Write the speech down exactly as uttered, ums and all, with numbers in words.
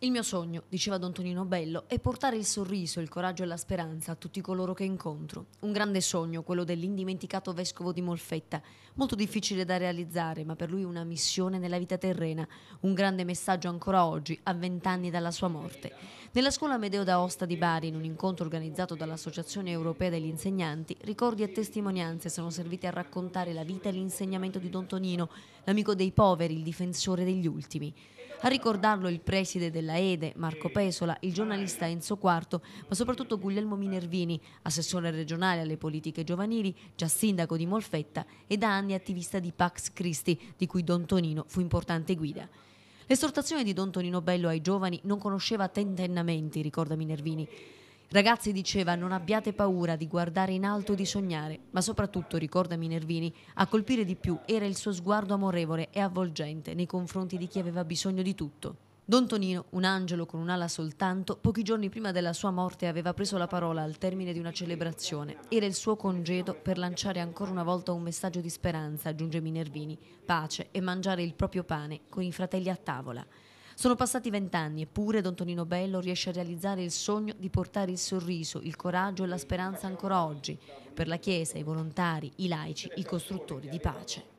Il mio sogno, diceva Don Tonino Bello, è portare il sorriso, il coraggio e la speranza a tutti coloro che incontro. Un grande sogno, quello dell'indimenticato vescovo di Molfetta, molto difficile da realizzare, ma per lui una missione nella vita terrena, un grande messaggio ancora oggi, a vent'anni dalla sua morte. Nella scuola Amedeo d'Aosta di Bari, in un incontro organizzato dall'Associazione Europea degli Insegnanti, ricordi e testimonianze sono serviti a raccontare la vita e l'insegnamento di Don Tonino, l'amico dei poveri, il difensore degli ultimi. A ricordarlo il preside della Ede, Marco Pesola, il giornalista Enzo Quarto, ma soprattutto Guglielmo Minervini, assessore regionale alle politiche giovanili, già sindaco di Molfetta e da anni attivista di Pax Christi, di cui Don Tonino fu importante guida. L'esortazione di Don Tonino Bello ai giovani non conosceva tentennamenti, ricorda Minervini. Ragazzi, diceva, non abbiate paura di guardare in alto e di sognare, ma soprattutto, ricorda Minervini, a colpire di più era il suo sguardo amorevole e avvolgente nei confronti di chi aveva bisogno di tutto. Don Tonino, un angelo con un'ala soltanto, pochi giorni prima della sua morte aveva preso la parola al termine di una celebrazione. Era il suo congedo per lanciare ancora una volta un messaggio di speranza, aggiunge Minervini, pace e mangiare il proprio pane con i fratelli a tavola. Sono passati vent'anni, eppure Don Tonino Bello riesce a realizzare il sogno di portare il sorriso, il coraggio e la speranza ancora oggi, per la Chiesa, i volontari, i laici, i costruttori di pace.